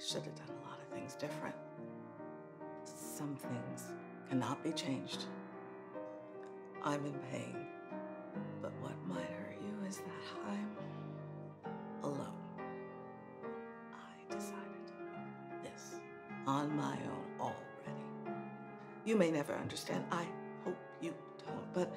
should have done a lot of things different. Some things cannot be changed. I'm in pain, but what might hurt you is that I'm alone. I decided this on my own already. You may never understand. I hope you don't, but